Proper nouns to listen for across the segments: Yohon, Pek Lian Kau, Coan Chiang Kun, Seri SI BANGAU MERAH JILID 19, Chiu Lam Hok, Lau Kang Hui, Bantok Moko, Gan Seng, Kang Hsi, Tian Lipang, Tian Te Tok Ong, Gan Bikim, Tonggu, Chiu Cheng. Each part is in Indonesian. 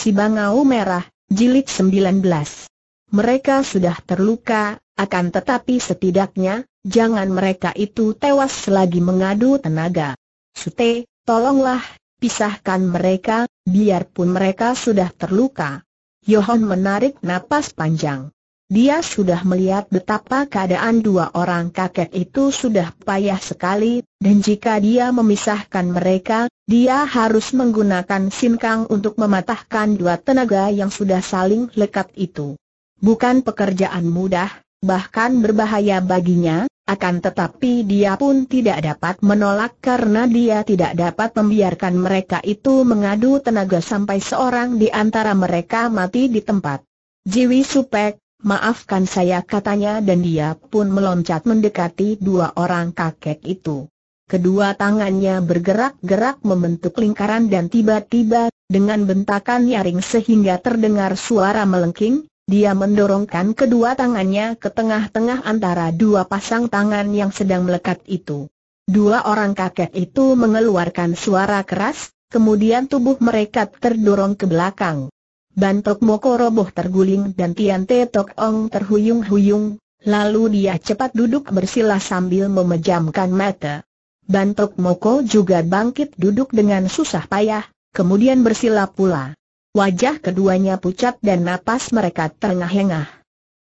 SI Bangau Merah, Jilid 19. Mereka sudah terluka, akan tetapi setidaknya, jangan mereka itu tewas lagi mengadu tenaga. Sute, tolonglah, pisahkan mereka, biarpun mereka sudah terluka. Yohon menarik napas panjang. Dia sudah melihat betapa keadaan dua orang kakek itu sudah payah sekali, dan jika dia memisahkan mereka, dia harus menggunakan sinkang untuk mematahkan dua tenaga yang sudah saling lekat itu. Bukan pekerjaan mudah, bahkan berbahaya baginya, akan tetapi dia pun tidak dapat menolak karena dia tidak dapat membiarkan mereka itu mengadu tenaga sampai seorang di antara mereka mati di tempat. Jiwi Supek, maafkan saya, katanya, dan dia pun meloncat mendekati dua orang kakek itu. Kedua tangannya bergerak-gerak membentuk lingkaran dan tiba-tiba, dengan bentakan nyaring sehingga terdengar suara melengking, dia mendorongkan kedua tangannya ke tengah-tengah antara dua pasang tangan yang sedang melekat itu. Dua orang kakek itu mengeluarkan suara keras, kemudian tubuh mereka terdorong ke belakang. Bantok Moko roboh terguling dan Tian Te Tok Ong terhuyung-huyung, lalu dia cepat duduk bersila sambil memejamkan mata. Bantok Moko juga bangkit duduk dengan susah payah, kemudian bersila pula. Wajah keduanya pucat dan napas mereka terengah-engah.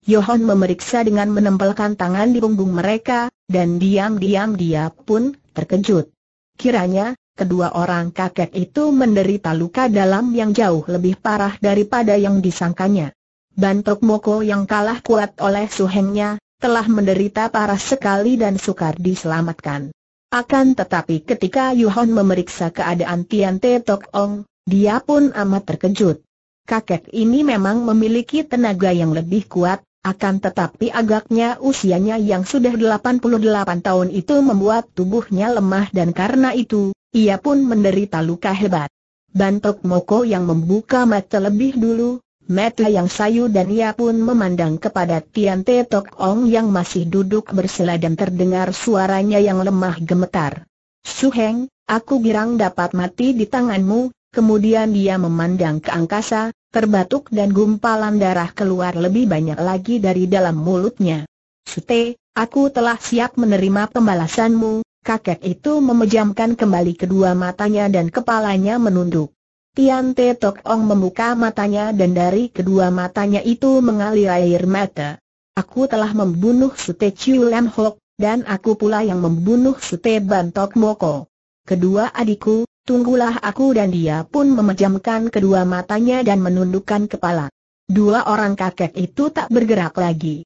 Yohon memeriksa dengan menempelkan tangan di punggung mereka, dan diam-diam dia pun terkejut. Kiranya kedua orang kakek itu menderita luka dalam yang jauh lebih parah daripada yang disangkanya. Bantok Moko yang kalah kuat oleh suhengnya, telah menderita parah sekali dan sukar diselamatkan. Akan tetapi ketika Yohon memeriksa keadaan Tian Te Tok Ong, dia pun amat terkejut. Kakek ini memang memiliki tenaga yang lebih kuat, akan tetapi agaknya usianya yang sudah 88 tahun itu membuat tubuhnya lemah dan karena itu, ia pun menderita luka hebat. Bantok Moko yang membuka mata lebih dulu, mata yang sayu, dan ia pun memandang kepada Tian Te Tok Ong yang masih duduk bersila dan terdengar suaranya yang lemah gemetar. Suheng, aku girang dapat mati di tanganmu. Kemudian dia memandang ke angkasa, terbatuk dan gumpalan darah keluar lebih banyak lagi dari dalam mulutnya. Sute, aku telah siap menerima pembalasanmu. Kakek itu memejamkan kembali kedua matanya dan kepalanya menunduk. Tian Te Tok Ong membuka matanya dan dari kedua matanya itu mengalir air mata. Aku telah membunuh Sute Chiu Lam Hok, dan aku pula yang membunuh Sute Bantok Moko. Kedua adikku, tunggulah aku, dan dia pun memejamkan kedua matanya dan menundukkan kepala. Dua orang kakek itu tak bergerak lagi.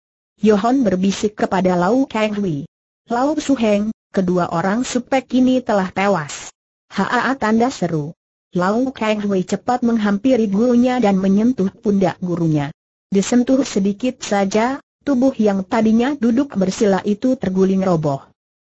Yohon berbisik kepada Lau Kang Hui. Lau Suheng, kedua orang supek ini telah tewas. Haa, tanda seru. Lau Kang Hui cepat menghampiri gurunya dan menyentuh pundak gurunya. Disentuh sedikit saja, tubuh yang tadinya duduk bersila itu terguling roboh.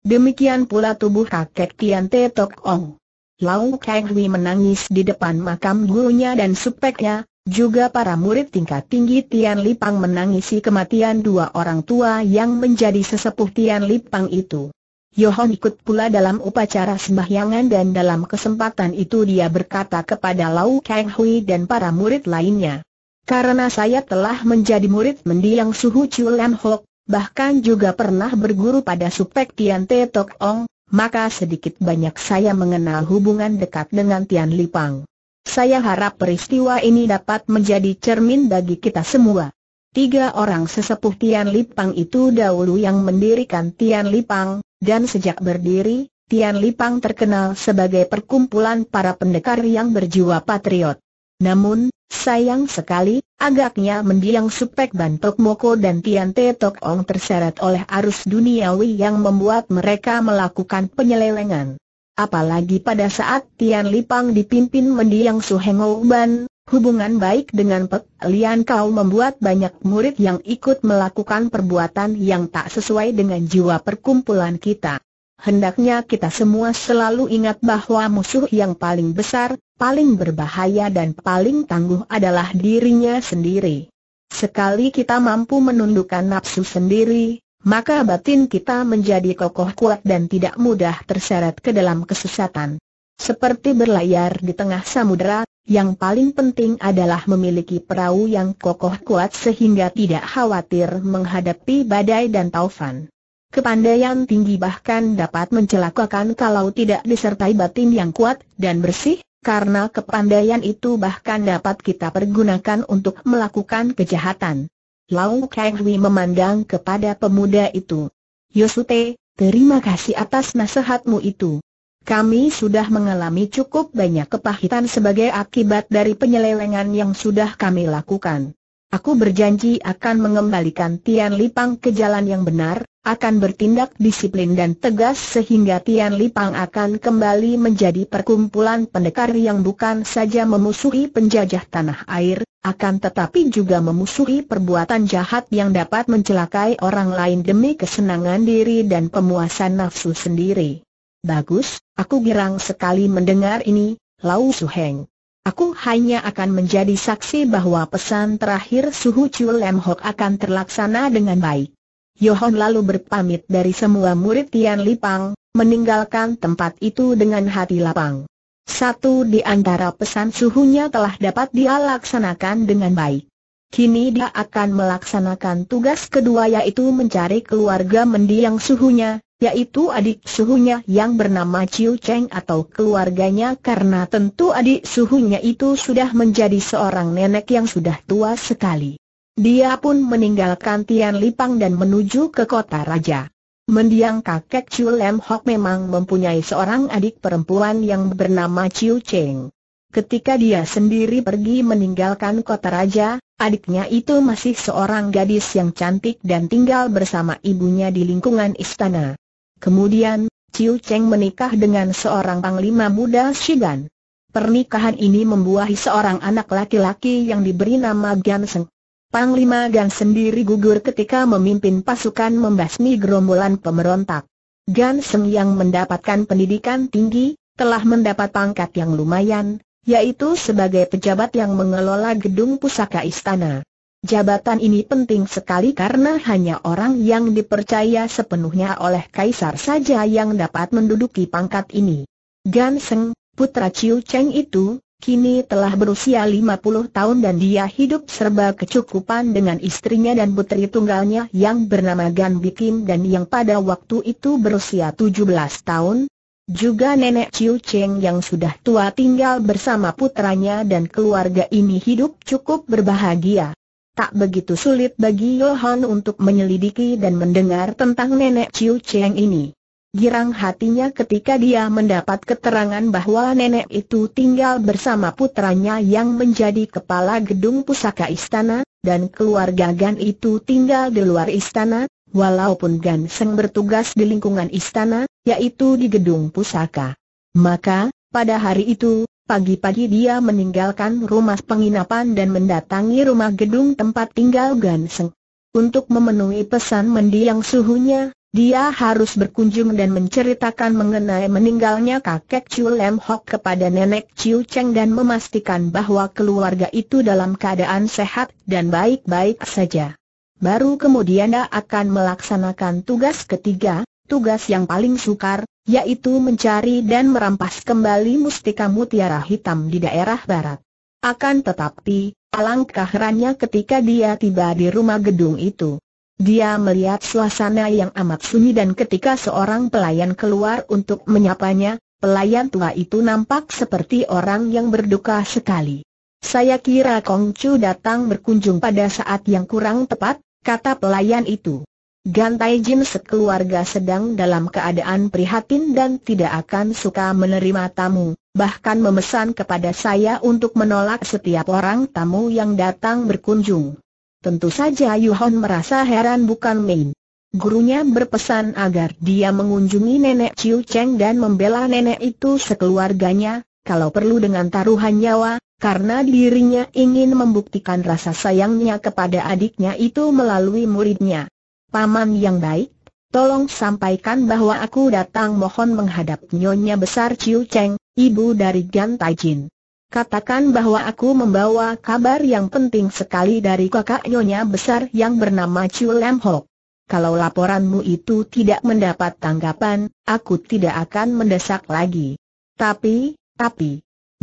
Demikian pula tubuh kakek Tian Te Tok Ong. Lau Kang Hui menangis di depan makam gurunya dan supeknya, juga para murid tingkat tinggi Tian Lipang menangisi kematian dua orang tua yang menjadi sesepuh Tian Lipang itu. Yohon ikut pula dalam upacara sembahyangan dan dalam kesempatan itu dia berkata kepada Lau Kang Hui dan para murid lainnya, karena saya telah menjadi murid mendiang Suhu Chiu Lam Hok, bahkan juga pernah berguru pada supek Tian Te Tok Ong, maka sedikit banyak saya mengenal hubungan dekat dengan Tian Lipang. Saya harap peristiwa ini dapat menjadi cermin bagi kita semua. Tiga orang sesepuh Tian Lipang itu dahulu yang mendirikan Tian Lipang, dan sejak berdiri, Tian Lipang terkenal sebagai perkumpulan para pendekar yang berjiwa patriot. Namun, sayang sekali, agaknya mendiang supek Bantok Moko dan Tian Te Tok Ong terseret oleh arus duniawi yang membuat mereka melakukan penyelewengan. Apalagi pada saat Tian Lipang dipimpin mendiang Suheng Ouban, hubungan baik dengan Pek Lian Kau membuat banyak murid yang ikut melakukan perbuatan yang tak sesuai dengan jiwa perkumpulan kita. Hendaknya kita semua selalu ingat bahwa musuh yang paling besar, paling berbahaya dan paling tangguh adalah dirinya sendiri. Sekali kita mampu menundukkan nafsu sendiri, maka batin kita menjadi kokoh kuat dan tidak mudah terseret ke dalam kesesatan. Seperti berlayar di tengah samudera, Yang paling penting adalah memiliki perahu yang kokoh kuat sehingga tidak khawatir menghadapi badai dan taufan. Kepandaian tinggi bahkan dapat mencelakakan kalau tidak disertai batin yang kuat dan bersih, karena kepandaian itu bahkan dapat kita pergunakan untuk melakukan kejahatan. Lau Kang Hui memandang kepada pemuda itu. Yosute, terima kasih atas nasihatmu itu. Kami sudah mengalami cukup banyak kepahitan sebagai akibat dari penyelewengan yang sudah kami lakukan. Aku berjanji akan mengembalikan Tian Lipang ke jalan yang benar, akan bertindak disiplin dan tegas sehingga Tian Lipang akan kembali menjadi perkumpulan pendekar yang bukan saja memusuhi penjajah tanah air, akan tetapi juga memusuhi perbuatan jahat yang dapat mencelakai orang lain demi kesenangan diri dan pemuasan nafsu sendiri. Bagus, aku girang sekali mendengar ini, Lau Suheng. Aku hanya akan menjadi saksi bahwa pesan terakhir Suhu Chu Lam Hok akan terlaksana dengan baik. Yohon lalu berpamit dari semua murid Tian Lipang, meninggalkan tempat itu dengan hati lapang. Satu di antara pesan suhunya telah dapat dia laksanakan dengan baik. Kini dia akan melaksanakan tugas kedua yaitu mencari keluarga mendiang suhunya, yaitu adik suhunya yang bernama Chiu Cheng atau keluarganya karena tentu adik suhunya itu sudah menjadi seorang nenek yang sudah tua sekali. Dia pun meninggalkan Tian Lipang dan menuju ke kota raja. Mendiang kakek Chu Lam Hok memang mempunyai seorang adik perempuan yang bernama Chiu Cheng. Ketika dia sendiri pergi meninggalkan kota raja, adiknya itu masih seorang gadis yang cantik dan tinggal bersama ibunya di lingkungan istana. Kemudian, Chiu Cheng menikah dengan seorang panglima muda Shigan. Pernikahan ini membuahi seorang anak laki-laki yang diberi nama Gan Seng. Panglima Gan sendiri gugur ketika memimpin pasukan membasmi gerombolan pemberontak. Gan Seng yang mendapatkan pendidikan tinggi, telah mendapat pangkat yang lumayan, yaitu sebagai pejabat yang mengelola gedung pusaka istana. Jabatan ini penting sekali karena hanya orang yang dipercaya sepenuhnya oleh kaisar saja yang dapat menduduki pangkat ini. Gan Seng, putra Chiu Cheng itu, kini telah berusia 50 tahun dan dia hidup serba kecukupan dengan istrinya dan putri tunggalnya yang bernama Gan Bikim dan yang pada waktu itu berusia 17 tahun. Juga nenek Chiu Cheng yang sudah tua tinggal bersama putranya dan keluarga ini hidup cukup berbahagia. Tak begitu sulit bagi Yohon untuk menyelidiki dan mendengar tentang nenek Chiu Cheng ini. Girang hatinya ketika dia mendapat keterangan bahwa nenek itu tinggal bersama putranya yang menjadi kepala gedung pusaka istana, dan keluarga Gan itu tinggal di luar istana. Walaupun Gan Seng bertugas di lingkungan istana, yaitu di gedung pusaka. Maka, pada hari itu, pagi-pagi dia meninggalkan rumah penginapan dan mendatangi rumah gedung tempat tinggal Gan Seng. Untuk memenuhi pesan mendiang suhunya, dia harus berkunjung dan menceritakan mengenai meninggalnya kakek Chu Lam Hok kepada nenek Chiu Cheng dan memastikan bahwa keluarga itu dalam keadaan sehat dan baik-baik saja. Baru kemudian dia akan melaksanakan tugas ketiga, tugas yang paling sukar, yaitu mencari dan merampas kembali mustika mutiara hitam di daerah barat. Akan tetapi, alangkah herannya ketika dia tiba di rumah gedung itu. Dia melihat suasana yang amat sunyi dan ketika seorang pelayan keluar untuk menyapanya, pelayan tua itu nampak seperti orang yang berduka sekali. Saya kira Kong Chu datang berkunjung pada saat yang kurang tepat, kata pelayan itu. Gan Taijin sekeluarga sedang dalam keadaan prihatin dan tidak akan suka menerima tamu, bahkan memesan kepada saya untuk menolak setiap orang tamu yang datang berkunjung. Tentu saja Yuhon merasa heran bukan main. Gurunya berpesan agar dia mengunjungi nenek Chiu Cheng dan membela nenek itu sekeluarganya, kalau perlu dengan taruhan nyawa, karena dirinya ingin membuktikan rasa sayangnya kepada adiknya itu melalui muridnya. Paman yang baik, tolong sampaikan bahwa aku datang mohon menghadap Nyonya Besar Chiu Cheng, ibu dari Gan Taijin. Katakan bahwa aku membawa kabar yang penting sekali dari kakak Nyonya Besar yang bernama Chu Lam Hok. Kalau laporanmu itu tidak mendapat tanggapan, aku tidak akan mendesak lagi. Tapi...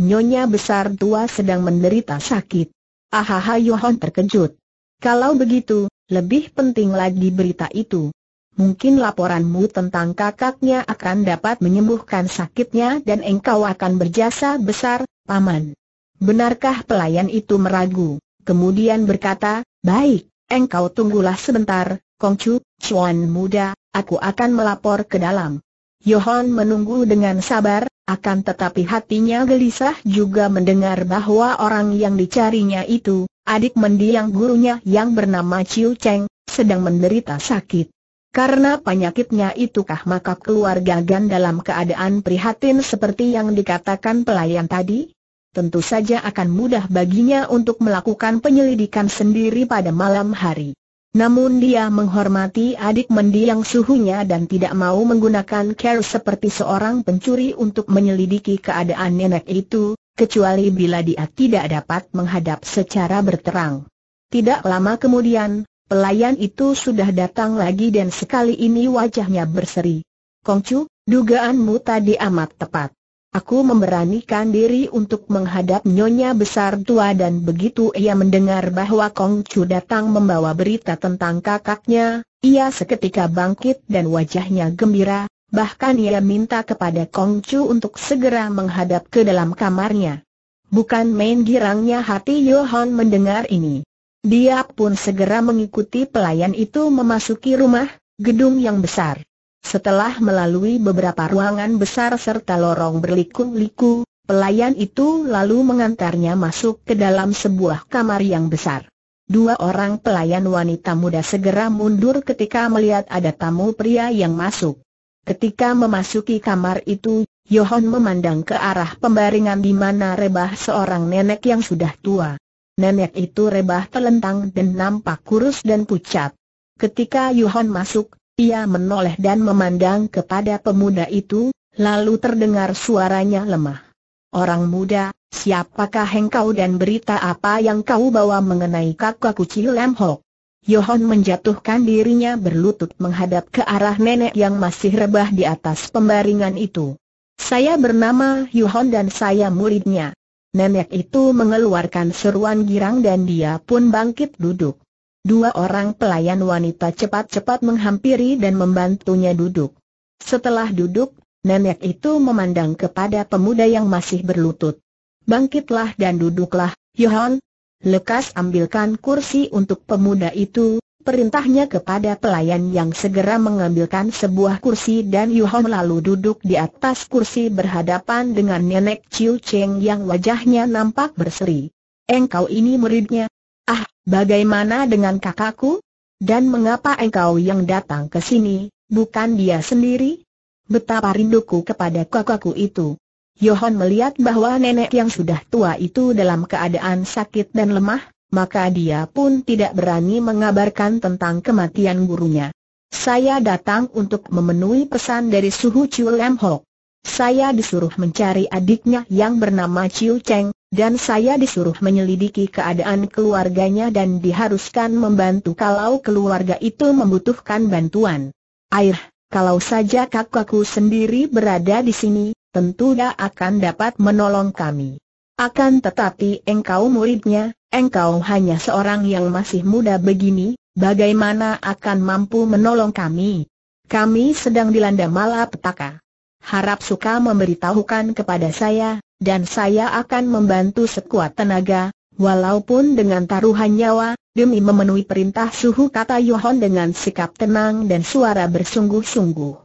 Nyonya besar tua sedang menderita sakit. Ahaha, Yohon terkejut. Kalau begitu, lebih penting lagi berita itu. Mungkin laporanmu tentang kakaknya akan dapat menyembuhkan sakitnya dan engkau akan berjasa besar, Paman. Benarkah? Pelayan itu meragu, kemudian berkata, baik, engkau tunggulah sebentar, Kongcu, Chuan muda, aku akan melapor ke dalam. Yohon menunggu dengan sabar, akan tetapi hatinya gelisah juga mendengar bahwa orang yang dicarinya itu, adik mendiang gurunya yang bernama Chiu Cheng, sedang menderita sakit. Karena penyakitnya itukah maka keluarga Gan dalam keadaan prihatin seperti yang dikatakan pelayan tadi? Tentu saja akan mudah baginya untuk melakukan penyelidikan sendiri pada malam hari. Namun dia menghormati adik mendiang suhunya dan tidak mau menggunakan cara seperti seorang pencuri untuk menyelidiki keadaan nenek itu, kecuali bila dia tidak dapat menghadap secara berterang. Tidak lama kemudian, pelayan itu sudah datang lagi dan sekali ini wajahnya berseri. Kongcu, dugaanmu tadi amat tepat. Aku memberanikan diri untuk menghadap Nyonya besar tua dan begitu ia mendengar bahwa Kongcu datang membawa berita tentang kakaknya, ia seketika bangkit dan wajahnya gembira, bahkan ia minta kepada Kongcu untuk segera menghadap ke dalam kamarnya. Bukan main girangnya hati Yohon mendengar ini. Dia pun segera mengikuti pelayan itu memasuki rumah, gedung yang besar. Setelah melalui beberapa ruangan besar serta lorong berliku-liku, pelayan itu lalu mengantarnya masuk ke dalam sebuah kamar yang besar. Dua orang pelayan wanita muda segera mundur ketika melihat ada tamu pria yang masuk. Ketika memasuki kamar itu, Yohon memandang ke arah pembaringan di mana rebah seorang nenek yang sudah tua. Nenek itu rebah telentang dan nampak kurus dan pucat. Ketika Yohon masuk, ia menoleh dan memandang kepada pemuda itu, lalu terdengar suaranya lemah. Orang muda, siapakah engkau dan berita apa yang kau bawa mengenai kakakku Ciu Lam Hok? Yohon menjatuhkan dirinya berlutut menghadap ke arah nenek yang masih rebah di atas pembaringan itu. Saya bernama Yohon dan saya muridnya. Nenek itu mengeluarkan seruan girang dan dia pun bangkit duduk. Dua orang pelayan wanita cepat-cepat menghampiri dan membantunya duduk. Setelah duduk, nenek itu memandang kepada pemuda yang masih berlutut. Bangkitlah dan duduklah, Yohon. Lekas ambilkan kursi untuk pemuda itu, perintahnya kepada pelayan yang segera mengambilkan sebuah kursi dan Yohon lalu duduk di atas kursi berhadapan dengan nenek Chiu Cheng yang wajahnya nampak berseri. Engkau ini muridnya? Ah, bagaimana dengan kakakku? Dan mengapa engkau yang datang ke sini, bukan dia sendiri? Betapa rinduku kepada kakakku itu. Yohon melihat bahwa nenek yang sudah tua itu dalam keadaan sakit dan lemah, maka dia pun tidak berani mengabarkan tentang kematian gurunya. Saya datang untuk memenuhi pesan dari suhu Ciu Lam Hok. Saya disuruh mencari adiknya yang bernama Chiu Cheng, dan saya disuruh menyelidiki keadaan keluarganya dan diharuskan membantu kalau keluarga itu membutuhkan bantuan. Air, kalau saja kakakku sendiri berada di sini, tentu dia akan dapat menolong kami. Akan tetapi engkau muridnya, engkau hanya seorang yang masih muda begini, bagaimana akan mampu menolong kami? Kami sedang dilanda malapetaka. Harap suka memberitahukan kepada saya, dan saya akan membantu sekuat tenaga, walaupun dengan taruhan nyawa, demi memenuhi perintah suhu, kata Yohon dengan sikap tenang dan suara bersungguh-sungguh.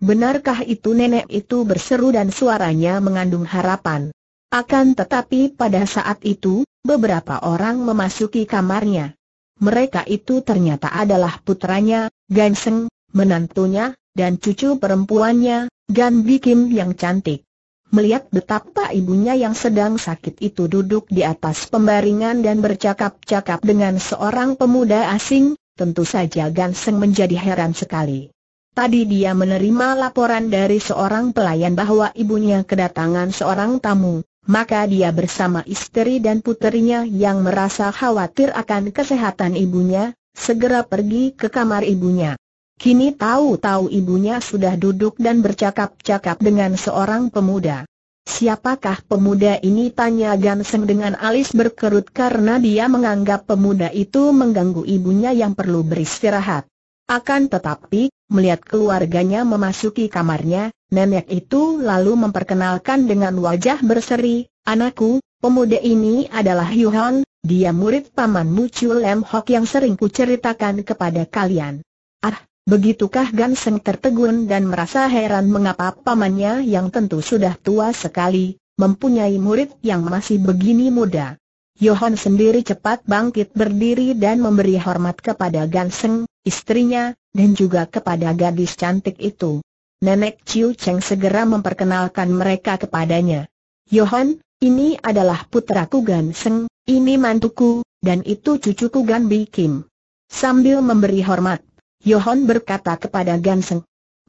Benarkah itu? Nenek itu berseru dan suaranya mengandung harapan. Akan tetapi pada saat itu, beberapa orang memasuki kamarnya. Mereka itu ternyata adalah putranya, Gan Seng, menantunya, dan cucu perempuannya, Gan Bikim yang cantik. Melihat betapa ibunya yang sedang sakit itu duduk di atas pembaringan dan bercakap-cakap dengan seorang pemuda asing, tentu saja Gan Seng menjadi heran sekali. Tadi dia menerima laporan dari seorang pelayan bahwa ibunya kedatangan seorang tamu, maka dia bersama istri dan puterinya yang merasa khawatir akan kesehatan ibunya, segera pergi ke kamar ibunya. Kini tahu-tahu ibunya sudah duduk dan bercakap-cakap dengan seorang pemuda. "Siapakah pemuda ini?" tanya Ganseng dengan alis berkerut karena dia menganggap pemuda itu mengganggu ibunya yang perlu beristirahat. Akan tetapi, melihat keluarganya memasuki kamarnya, nenek itu lalu memperkenalkan dengan wajah berseri, "Anakku, pemuda ini adalah Yuhan, dia murid pamanmu Chu Lem Hok yang sering kuceritakan kepada kalian." "Ah, begitukah?" Ganseng tertegun dan merasa heran mengapa pamannya yang tentu sudah tua sekali, mempunyai murid yang masih begini muda. Yohan sendiri cepat bangkit berdiri dan memberi hormat kepada Ganseng, istrinya, dan juga kepada gadis cantik itu. Nenek Chiu Cheng segera memperkenalkan mereka kepadanya. "Yohan, ini adalah putraku Ganseng, ini mantuku, dan itu cucuku Gan Bi Kim." Sambil memberi hormat, Yohan berkata kepada Ganseng,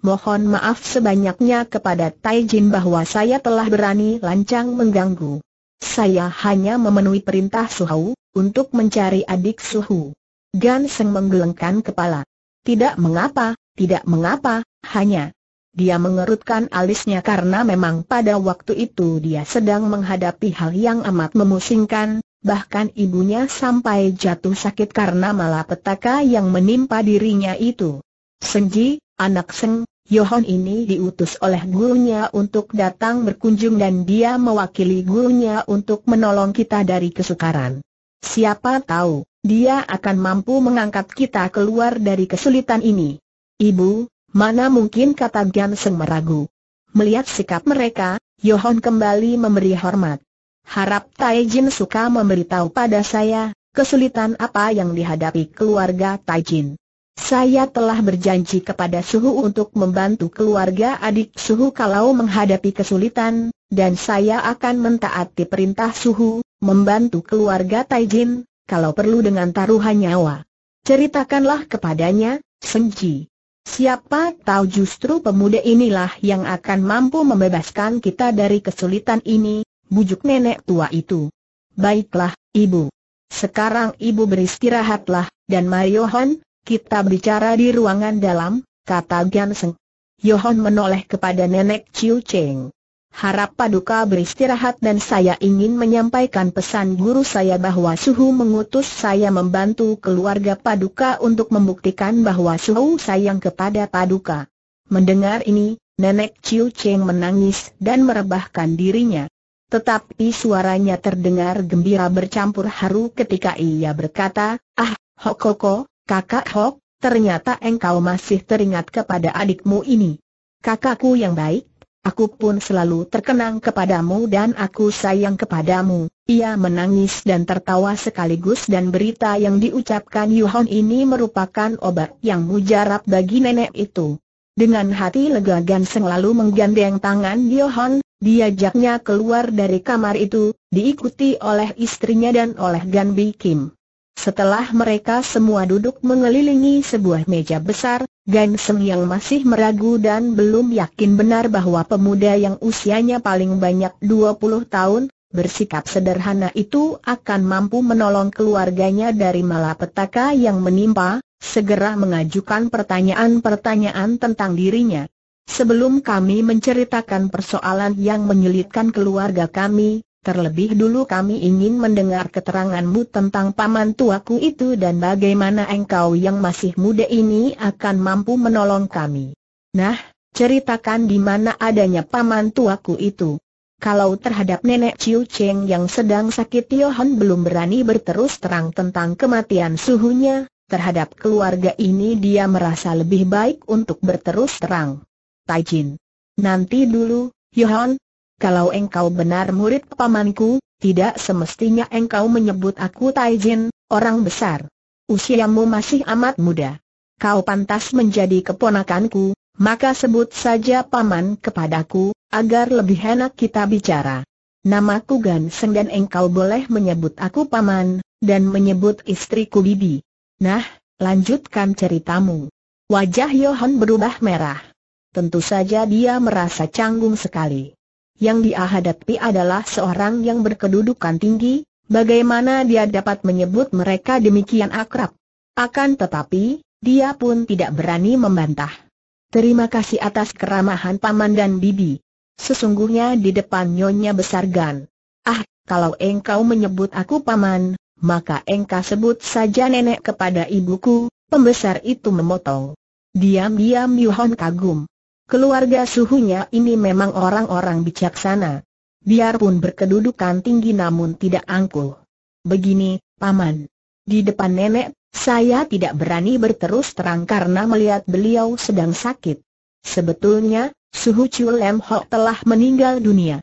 "Mohon maaf sebanyaknya kepada Taijin bahwa saya telah berani lancang mengganggu. Saya hanya memenuhi perintah Suhu untuk mencari adik Suhu." Ganseng menggelengkan kepala. Tidak mengapa, hanya." Dia mengerutkan alisnya karena memang pada waktu itu dia sedang menghadapi hal yang amat memusingkan. Bahkan ibunya sampai jatuh sakit karena malapetaka yang menimpa dirinya itu. "Senji, anak Seng, Yohan ini diutus oleh gurunya untuk datang berkunjung dan dia mewakili gurunya untuk menolong kita dari kesukaran. Siapa tahu, dia akan mampu mengangkat kita keluar dari kesulitan ini." "Ibu, mana mungkin?" kata Ganseng meragu. Melihat sikap mereka, Yohan kembali memberi hormat. "Harap Taijin suka memberitahu pada saya, kesulitan apa yang dihadapi keluarga Taijin. Saya telah berjanji kepada Suhu untuk membantu keluarga adik Suhu kalau menghadapi kesulitan, dan saya akan mentaati perintah Suhu, membantu keluarga Taijin, kalau perlu dengan taruhan nyawa." "Ceritakanlah kepadanya, Senji. Siapa tahu justru pemuda inilah yang akan mampu membebaskan kita dari kesulitan ini," bujuk nenek tua itu. "Baiklah, ibu. Sekarang ibu beristirahatlah, dan mari Yohan, kita bicara di ruangan dalam," kata Ganseng. Yohan menoleh kepada nenek Chiu Cheng. "Harap paduka beristirahat dan saya ingin menyampaikan pesan guru saya bahwa Suhu mengutus saya membantu keluarga paduka untuk membuktikan bahwa Suhu sayang kepada paduka." Mendengar ini, nenek Chiu Cheng menangis dan merebahkan dirinya. Tetapi suaranya terdengar gembira bercampur haru ketika ia berkata, "Ah, Hok Koko, kakak Hok, ternyata engkau masih teringat kepada adikmu ini. Kakakku yang baik, aku pun selalu terkenang kepadamu dan aku sayang kepadamu." Ia menangis dan tertawa sekaligus dan berita yang diucapkan Yuhan ini merupakan obat yang mujarab bagi nenek itu. Dengan hati lega Ganseng lalu menggandeng tangan Yohan, diajaknya keluar dari kamar itu, diikuti oleh istrinya dan oleh Gan Bi Kim. Setelah mereka semua duduk mengelilingi sebuah meja besar, Ganseng yang masih meragu dan belum yakin benar bahwa pemuda yang usianya paling banyak 20 tahun, bersikap sederhana itu akan mampu menolong keluarganya dari malapetaka yang menimpa, segera mengajukan pertanyaan-pertanyaan tentang dirinya. "Sebelum kami menceritakan persoalan yang menyulitkan keluarga kami, terlebih dulu kami ingin mendengar keteranganmu tentang paman tuaku itu dan bagaimana engkau yang masih muda ini akan mampu menolong kami. Nah, ceritakan di mana adanya paman tuaku itu." Kalau terhadap nenek Chiu Cheng yang sedang sakit, Yohan belum berani berterus terang tentang kematian suhunya. Terhadap keluarga ini dia merasa lebih baik untuk berterus terang. "Taijin, nanti dulu, Yohan. Kalau engkau benar murid pamanku, tidak semestinya engkau menyebut aku Taijin, orang besar. Usiamu masih amat muda. Kau pantas menjadi keponakanku, maka sebut saja paman kepadaku, agar lebih enak kita bicara. Namaku Ganseng dan engkau boleh menyebut aku paman, dan menyebut istriku bibi. Nah, lanjutkan ceritamu." Wajah Yohan berubah merah. Tentu saja dia merasa canggung sekali. Yang dia hadapi adalah seorang yang berkedudukan tinggi, bagaimana dia dapat menyebut mereka demikian akrab. Akan tetapi, dia pun tidak berani membantah. "Terima kasih atas keramahan paman dan bibi. sesungguhnya di depan Nyonya Besar Gan. Ah, kalau engkau menyebut aku paman, maka engkau sebut saja nenek kepada ibuku, pembesar itu memotong. Diam-diam Yu Hon kagum. Keluarga suhunya ini memang orang-orang bijaksana. Biarpun berkedudukan tinggi namun tidak angkuh. Begini, paman. Di depan nenek, saya tidak berani berterus terang karena melihat beliau sedang sakit. Sebetulnya, Suhu Chu Lam Ho telah meninggal dunia.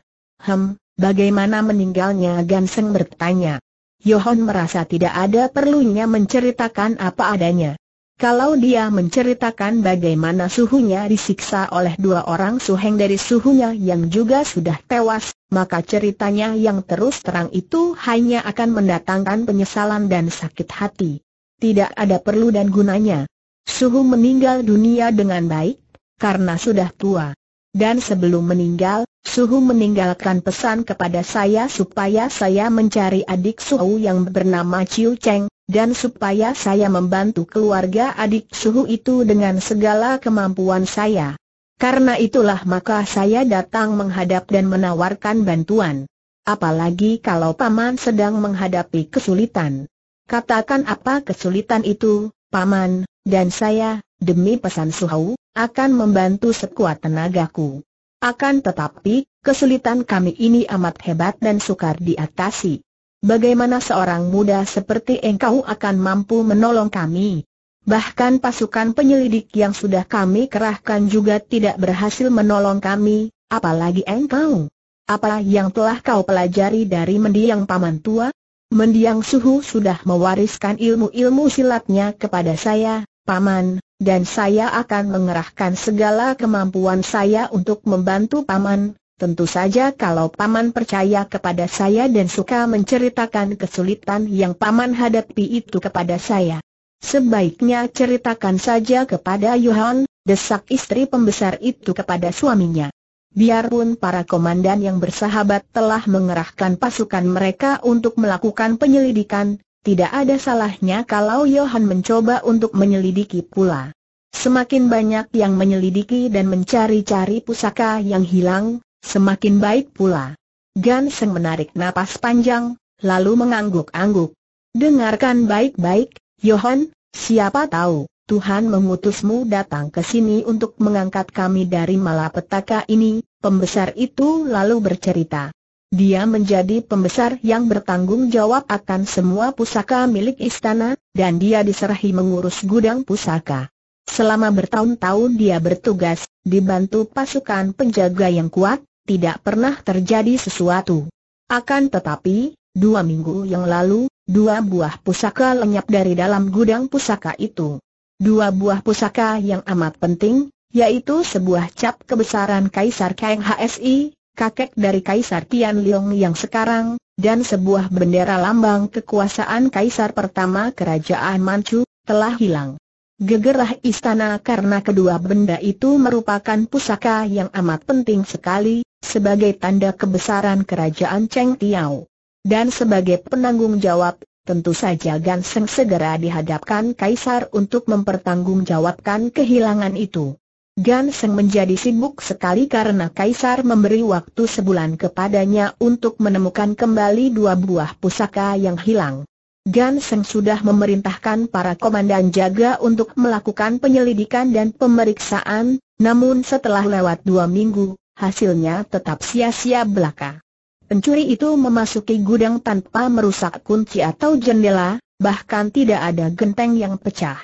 Bagaimana meninggalnya? Ganseng bertanya. Yu Hon merasa tidak ada perlunya menceritakan apa adanya. Kalau dia menceritakan bagaimana suhunya disiksa oleh dua orang suheng dari suhunya yang juga sudah tewas, maka ceritanya yang terus terang itu hanya akan mendatangkan penyesalan dan sakit hati. Tidak ada perlu dan gunanya. Suhu meninggal dunia dengan baik, karena sudah tua. Dan sebelum meninggal, Suhu meninggalkan pesan kepada saya supaya saya mencari adik Suhu yang bernama Chiu Cheng, dan supaya saya membantu keluarga adik Suhu itu dengan segala kemampuan saya. Karena itulah maka saya datang menghadap dan menawarkan bantuan. Apalagi kalau paman sedang menghadapi kesulitan. Katakan apa kesulitan itu, paman, dan saya, demi pesan Suhu, akan membantu sekuat tenagaku. Akan tetapi, kesulitan kami ini amat hebat dan sukar diatasi. Bagaimana seorang muda seperti engkau akan mampu menolong kami? Bahkan pasukan penyelidik yang sudah kami kerahkan juga tidak berhasil menolong kami, apalagi engkau. Apa yang telah kau pelajari dari mendiang paman tua? Mendiang Suhu sudah mewariskan ilmu-ilmu silatnya kepada saya, paman, dan saya akan mengerahkan segala kemampuan saya untuk membantu paman. Tentu saja kalau paman percaya kepada saya dan suka menceritakan kesulitan yang paman hadapi itu kepada saya. Sebaiknya ceritakan saja kepada Yu Hon, desak istri pembesar itu kepada suaminya. Biarpun para komandan yang bersahabat telah mengerahkan pasukan mereka untuk melakukan penyelidikan, tidak ada salahnya kalau Yu Hon mencoba untuk menyelidiki pula. Semakin banyak yang menyelidiki dan mencari-cari pusaka yang hilang, semakin baik pula. Ganseng menarik napas panjang, lalu mengangguk-angguk. Dengarkan baik-baik, Yu Hon, siapa tahu Tuhan mengutusmu datang ke sini untuk mengangkat kami dari malapetaka ini. Pembesar itu lalu bercerita. Dia menjadi pembesar yang bertanggung jawab akan semua pusaka milik istana, dan dia diserahi mengurus gudang pusaka. Selama bertahun-tahun dia bertugas, dibantu pasukan penjaga yang kuat, tidak pernah terjadi sesuatu. Akan tetapi, 2 minggu yang lalu, 2 buah pusaka lenyap dari dalam gudang pusaka itu. 2 buah pusaka yang amat penting, yaitu sebuah cap kebesaran Kaisar Kang Hsi, kakek dari Kaisar Tianliong yang sekarang, dan sebuah bendera lambang kekuasaan Kaisar pertama Kerajaan Manchu, telah hilang. Gegerah istana karena kedua benda itu merupakan pusaka yang amat penting sekali, sebagai tanda kebesaran Kerajaan Cheng Tiao. Dan sebagai penanggung jawab, tentu saja Ganseng segera dihadapkan Kaisar untuk mempertanggungjawabkan kehilangan itu. Ganseng menjadi sibuk sekali karena Kaisar memberi waktu sebulan kepadanya untuk menemukan kembali 2 buah pusaka yang hilang. Ganseng sudah memerintahkan para komandan jaga untuk melakukan penyelidikan dan pemeriksaan, namun setelah lewat 2 minggu, hasilnya tetap sia-sia belaka. Pencuri itu memasuki gudang tanpa merusak kunci atau jendela, bahkan tidak ada genteng yang pecah.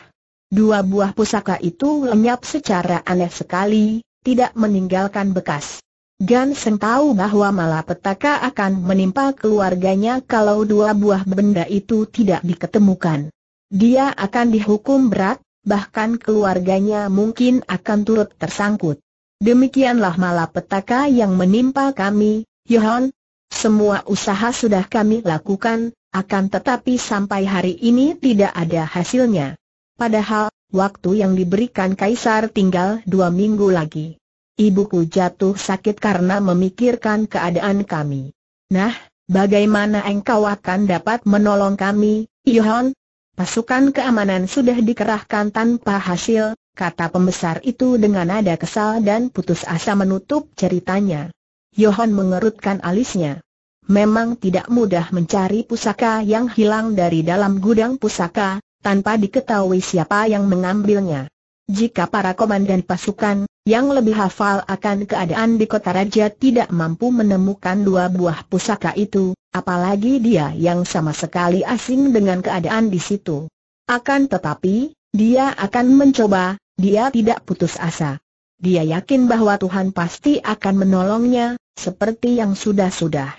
2 buah pusaka itu lenyap secara aneh sekali, tidak meninggalkan bekas. Ganseng tahu bahwa malapetaka akan menimpa keluarganya kalau 2 buah benda itu tidak diketemukan. Dia akan dihukum berat, bahkan keluarganya mungkin akan turut tersangkut. Demikianlah malapetaka yang menimpa kami, Yu Hon. Semua usaha sudah kami lakukan, akan tetapi sampai hari ini tidak ada hasilnya. Padahal, waktu yang diberikan Kaisar tinggal 2 minggu lagi. Ibuku jatuh sakit karena memikirkan keadaan kami. Nah, bagaimana engkau akan dapat menolong kami, Yu Hon? Pasukan keamanan sudah dikerahkan tanpa hasil, kata pembesar itu dengan nada kesal dan putus asa menutup ceritanya. Yohan mengerutkan alisnya. Memang tidak mudah mencari pusaka yang hilang dari dalam gudang pusaka, tanpa diketahui siapa yang mengambilnya. Jika para komandan pasukan, yang lebih hafal akan keadaan di kota raja tidak mampu menemukan dua buah pusaka itu, apalagi dia yang sama sekali asing dengan keadaan di situ. Akan tetapi, dia akan mencoba, dia tidak putus asa. Dia yakin bahwa Tuhan pasti akan menolongnya, seperti yang sudah-sudah.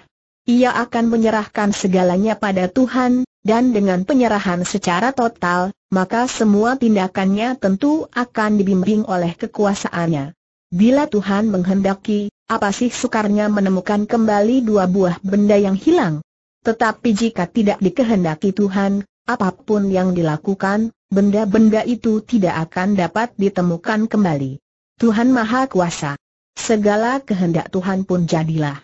Ia akan menyerahkan segalanya pada Tuhan, dan dengan penyerahan secara total, maka semua tindakannya tentu akan dibimbing oleh kekuasaannya. Bila Tuhan menghendaki, apa sih sukarnya menemukan kembali dua buah benda yang hilang? Tetapi jika tidak dikehendaki Tuhan, apapun yang dilakukan, benda-benda itu tidak akan dapat ditemukan kembali. Tuhan Maha Kuasa. Segala kehendak Tuhan pun jadilah.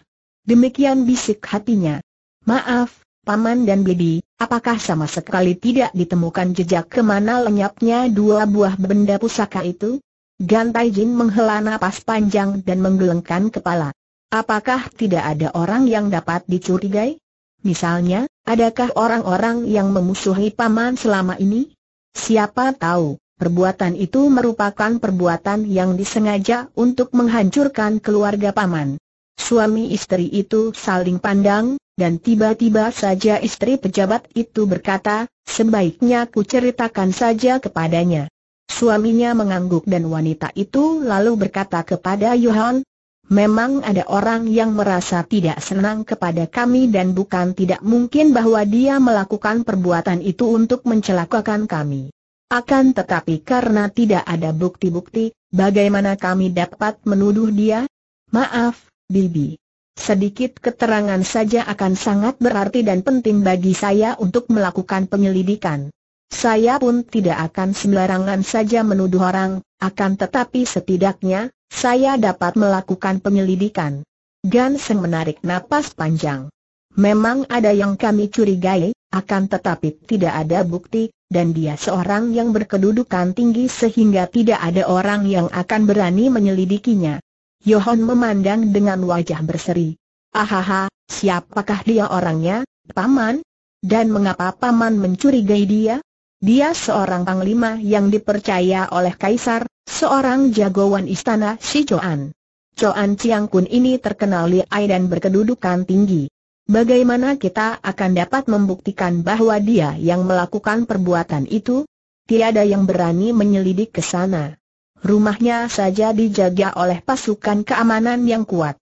Demikian bisik hatinya. Maaf, Paman dan Bibi, apakah sama sekali tidak ditemukan jejak kemana lenyapnya dua buah benda pusaka itu? Gantai Jin menghela napas panjang dan menggelengkan kepala. Apakah tidak ada orang yang dapat dicurigai? Misalnya, adakah orang-orang yang memusuhi Paman selama ini? Siapa tahu, perbuatan itu merupakan perbuatan yang disengaja untuk menghancurkan keluarga Paman. Suami istri itu saling pandang, dan tiba-tiba saja istri pejabat itu berkata, sebaiknya ku ceritakan saja kepadanya. Suaminya mengangguk dan wanita itu lalu berkata kepada Yohan, memang ada orang yang merasa tidak senang kepada kami dan bukan tidak mungkin bahwa dia melakukan perbuatan itu untuk mencelakakan kami. Akan tetapi karena tidak ada bukti-bukti, bagaimana kami dapat menuduh dia? Maaf, Bibi. Sedikit keterangan saja akan sangat berarti dan penting bagi saya untuk melakukan penyelidikan. Saya pun tidak akan sembarangan saja menuduh orang, akan tetapi setidaknya, saya dapat melakukan penyelidikan. Ganseng menarik napas panjang. Memang ada yang kami curigai, akan tetapi tidak ada bukti, dan dia seorang yang berkedudukan tinggi sehingga tidak ada orang yang akan berani menyelidikinya. Yohan memandang dengan wajah berseri. Ahaha, siapakah dia orangnya, Paman? Dan mengapa Paman mencurigai dia? Dia seorang panglima yang dipercaya oleh Kaisar, seorang jagoan istana Shi Choan. Choan Chiang Kun ini terkenal liai dan berkedudukan tinggi. Bagaimana kita akan dapat membuktikan bahwa dia yang melakukan perbuatan itu? Tiada yang berani menyelidik ke sana. Rumahnya saja dijaga oleh pasukan keamanan yang kuat.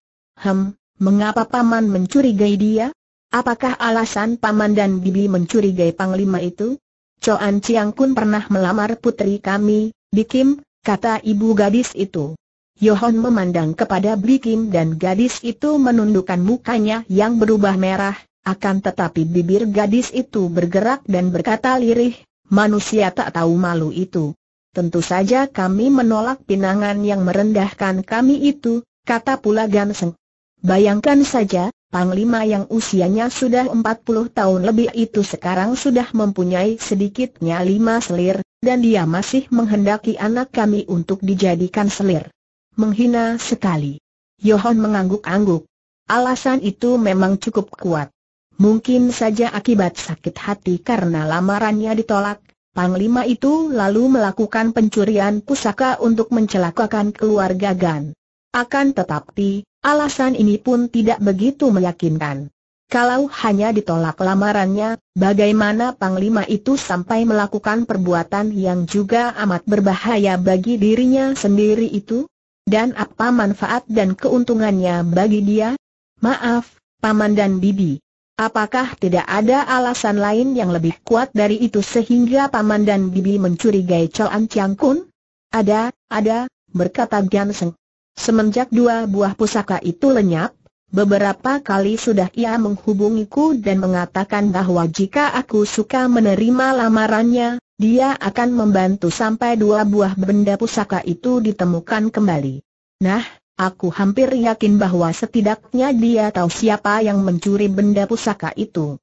Mengapa Paman mencurigai dia? Apakah alasan Paman dan Bibi mencurigai panglima itu? Choan Chiang Kun pernah melamar putri kami, Bikim, kata ibu gadis itu. Yohan memandang kepada Bikim dan gadis itu menundukkan mukanya yang berubah merah, akan tetapi bibir gadis itu bergerak dan berkata lirih, manusia tak tahu malu itu. Tentu saja kami menolak pinangan yang merendahkan kami itu, kata pula Ganseng. Bayangkan saja, panglima yang usianya sudah 40 tahun lebih itu sekarang sudah mempunyai sedikitnya 5 selir, dan dia masih menghendaki anak kami untuk dijadikan selir. Menghina sekali. Yohan mengangguk-angguk. Alasan itu memang cukup kuat. Mungkin saja akibat sakit hati karena lamarannya ditolak. Panglima itu lalu melakukan pencurian pusaka untuk mencelakakan keluarga Gan. Akan tetapi, alasan ini pun tidak begitu meyakinkan. Kalau hanya ditolak lamarannya, bagaimana Panglima itu sampai melakukan perbuatan yang juga amat berbahaya bagi dirinya sendiri itu? Dan apa manfaat dan keuntungannya bagi dia? Maaf, Paman dan Bibi. Apakah tidak ada alasan lain yang lebih kuat dari itu sehingga Paman dan Bibi mencurigai Choan Chiang Kun? Ada, berkata Ganseng. Semenjak dua buah pusaka itu lenyap, beberapa kali sudah ia menghubungiku dan mengatakan bahwa jika aku suka menerima lamarannya, dia akan membantu sampai dua buah benda pusaka itu ditemukan kembali. Nah, aku hampir yakin bahwa setidaknya dia tahu siapa yang mencuri benda pusaka itu.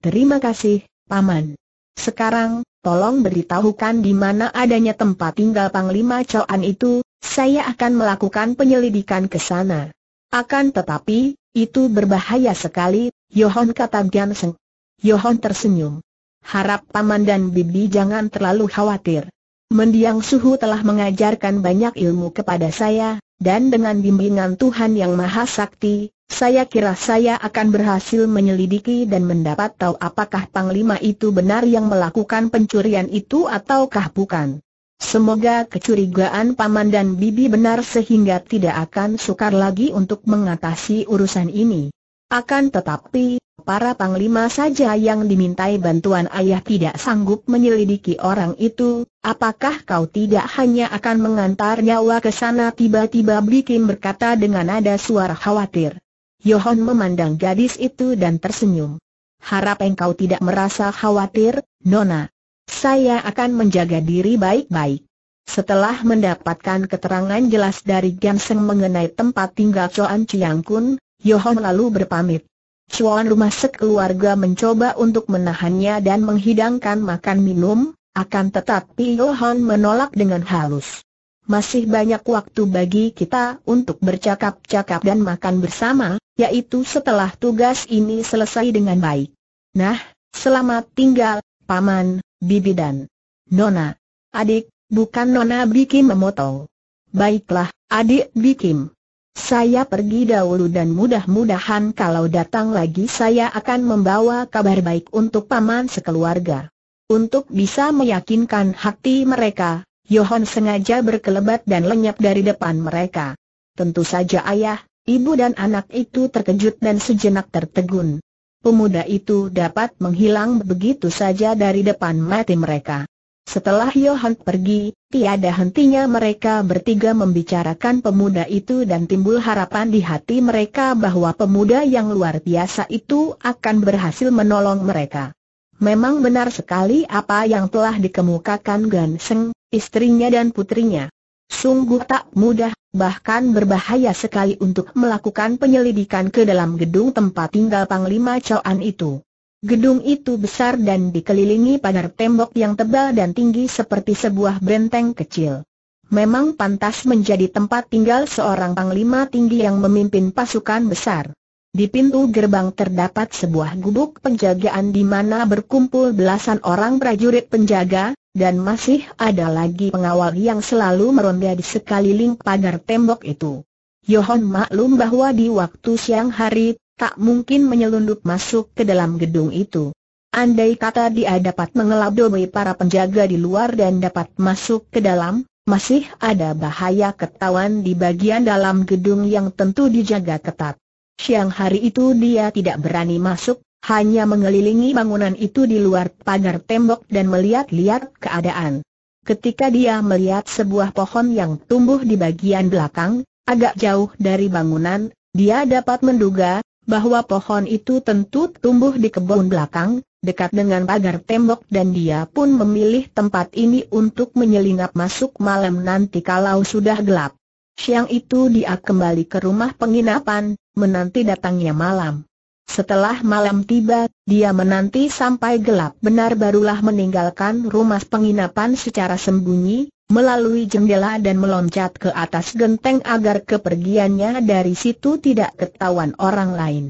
Terima kasih, Paman. Sekarang, tolong beritahukan di mana adanya tempat tinggal Panglima Choan itu, saya akan melakukan penyelidikan ke sana. Akan tetapi, itu berbahaya sekali, Yohon, kata Gan Seng. Yohon tersenyum. Harap paman dan bibi jangan terlalu khawatir. Mendiang Suhu telah mengajarkan banyak ilmu kepada saya, dan dengan bimbingan Tuhan yang Maha Sakti, saya kira saya akan berhasil menyelidiki dan mendapat tahu apakah Panglima itu benar yang melakukan pencurian itu ataukah bukan. Semoga kecurigaan paman dan bibi benar sehingga tidak akan sukar lagi untuk mengatasi urusan ini. Akan tetapi, para panglima saja yang dimintai bantuan ayah tidak sanggup menyelidiki orang itu, apakah kau tidak hanya akan mengantar nyawa ke sana? Tiba-tiba Blikim berkata dengan nada suara khawatir. Yohon memandang gadis itu dan tersenyum. Harap engkau tidak merasa khawatir, Nona. Saya akan menjaga diri baik-baik. Setelah mendapatkan keterangan jelas dari Gan Seng mengenai tempat tinggal Chuan Chiang Kun, Yohon lalu berpamit. Chuan rumah sekeluarga mencoba untuk menahannya dan menghidangkan makan minum, akan tetapi Yohon menolak dengan halus. Masih banyak waktu bagi kita untuk bercakap-cakap dan makan bersama, yaitu setelah tugas ini selesai dengan baik. Nah, selamat tinggal, Paman, Bibi dan Nona. Adik, bukan Nona Bikim memotong. Baiklah, adik Bikim. Saya pergi dahulu dan mudah-mudahan kalau datang lagi saya akan membawa kabar baik untuk paman sekeluarga. Untuk bisa meyakinkan hati mereka, Yohon sengaja berkelebat dan lenyap dari depan mereka. Tentu saja ayah, ibu dan anak itu terkejut dan sejenak tertegun. Pemuda itu dapat menghilang begitu saja dari depan mata mereka. Setelah Yohon pergi, tiada hentinya mereka bertiga membicarakan pemuda itu dan timbul harapan di hati mereka bahwa pemuda yang luar biasa itu akan berhasil menolong mereka. Memang benar sekali apa yang telah dikemukakan Gan Seng, istrinya dan putrinya. Sungguh tak mudah, bahkan berbahaya sekali untuk melakukan penyelidikan ke dalam gedung tempat tinggal Panglima Chuan itu. Gedung itu besar dan dikelilingi pagar tembok yang tebal dan tinggi seperti sebuah benteng kecil. Memang pantas menjadi tempat tinggal seorang panglima tinggi yang memimpin pasukan besar. Di pintu gerbang terdapat sebuah gubuk penjagaan di mana berkumpul belasan orang prajurit penjaga, dan masih ada lagi pengawal yang selalu meronda di sekeliling pagar tembok itu. Yohon maklum bahwa di waktu siang hari, tak mungkin menyelundup masuk ke dalam gedung itu. Andai kata dia dapat mengelabui para penjaga di luar dan dapat masuk ke dalam, masih ada bahaya ketahuan di bagian dalam gedung yang tentu dijaga ketat. Siang hari itu dia tidak berani masuk, hanya mengelilingi bangunan itu di luar pagar tembok dan melihat-lihat keadaan. Ketika dia melihat sebuah pohon yang tumbuh di bagian belakang, agak jauh dari bangunan, dia dapat menduga bahwa pohon itu tentu tumbuh di kebun belakang, dekat dengan pagar tembok, dan dia pun memilih tempat ini untuk menyelinap masuk malam nanti kalau sudah gelap. Siang itu dia kembali ke rumah penginapan, menanti datangnya malam. Setelah malam tiba, dia menanti sampai gelap benar barulah meninggalkan rumah penginapan secara sembunyi, melalui jendela dan meloncat ke atas genteng agar kepergiannya dari situ tidak ketahuan orang lain.